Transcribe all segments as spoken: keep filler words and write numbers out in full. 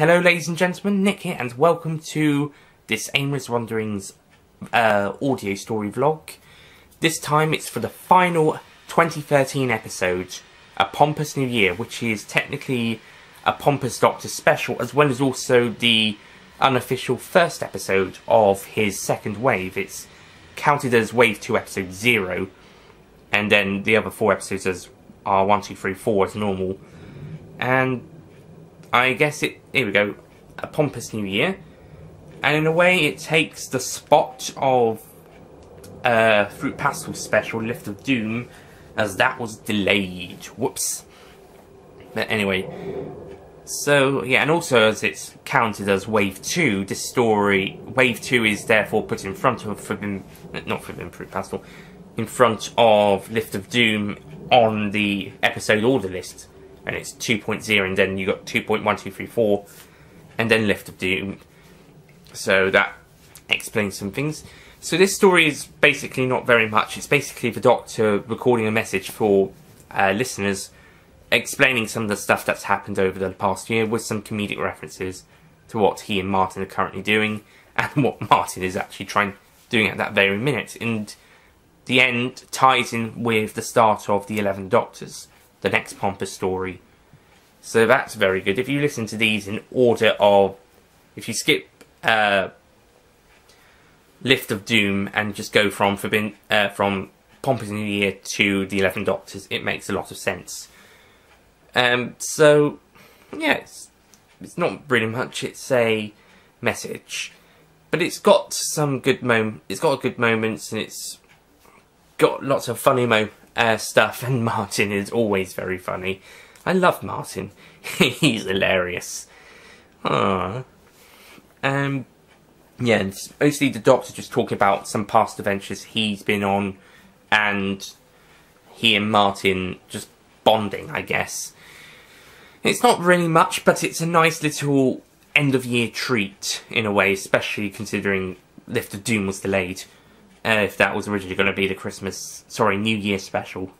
Hello ladies and gentlemen, Nick here and welcome to this Aimless Wanderings uh, audio story vlog. This time it's for the final twenty thirteen episode, A Pompous New Year, which is technically a Pompous Doctor special as well as also the unofficial first episode of his second wave. It's counted as Wave two episode zero and then the other four episodes as are one, two, three, four as normal. And I guess it, here we go, A Pompous New Year, and in a way it takes the spot of uh, Fruit Pastel special, Lift of Doom, as that was delayed, whoops. But anyway, so yeah, and also as it's counted as Wave two, this story, Wave two is therefore put in front of Forbidden, not Forbidden Fruit Pastel, in front of Lift of Doom on the episode order list. And it's two point zero, and then you got two point one two three four, and then Lift of Doom. So that explains some things. So this story is basically not very much. It's basically the Doctor recording a message for uh, listeners, explaining some of the stuff that's happened over the past year with some comedic references to what he and Martin are currently doing, and what Martin is actually trying doing at that very minute. And the end ties in with the start of the Eleven Doctors, the next Pompous story. So that's very good. If you listen to these in order of, if you skip uh, Lift of Doom and just go from Forbidden, uh, from Pompous New Year to the Eleven Doctors, it makes a lot of sense. Um, so yeah, it's, it's not really much. It's a message, but it's got some good mom. It's got good moments, and it's got lots of funny moments. Uh, stuff, and Martin is always very funny. I love Martin. He's hilarious. Aww. Um, yeah, it's mostly the Doctor just talking about some past adventures he's been on, and he and Martin just bonding, I guess. It's not really much, but it's a nice little end-of-year treat, in a way, especially considering Lift of Doom was delayed. Uh, if that was originally going to be the Christmas, sorry, New Year special.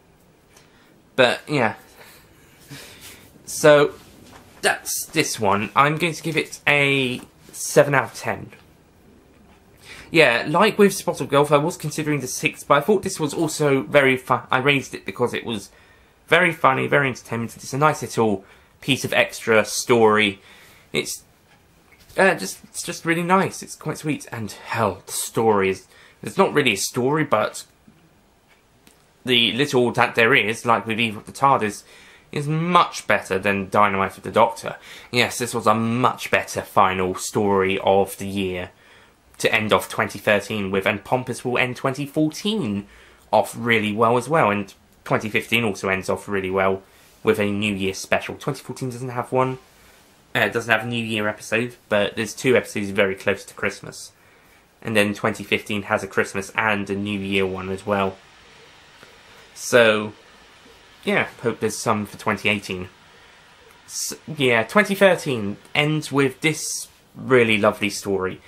But, yeah. So, that's this one. I'm going to give it a seven out of ten. Yeah, like with Spot of Golf, I was considering the six, but I thought this was also very fun. I raised it because it was very funny, very entertainment. It's a nice little piece of extra story. It's, uh, just, it's just really nice. It's quite sweet. And, hell, the story is... It's not really a story, but the little that there is, like with Eve of the Tardis, is much better than Dynamite of the Doctor. Yes, this was a much better final story of the year to end off twenty thirteen with, and Pompous will end twenty fourteen off really well as well, and twenty fifteen also ends off really well with a New Year special. twenty fourteen doesn't have one, uh, it doesn't have a New Year episode, but there's two episodes very close to Christmas. And then twenty fifteen has a Christmas and a New Year one as well. So, yeah, hope there's some for twenty eighteen. So, yeah, twenty thirteen ends with this really lovely story.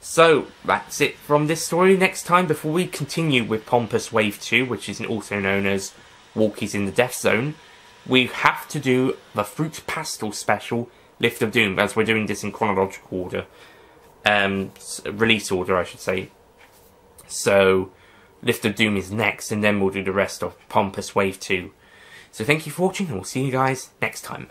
So, that's it from this story. Next time, before we continue with Pompous Wave two, which is also known as Walkies in the Death Zone, we have to do the Fruit Pastel special, Lift of Doom, as we're doing this in chronological order. Um, release order, I should say. So, Lift of Doom is next, and then we'll do the rest of Pompous Wave two. So thank you for watching, and we'll see you guys next time.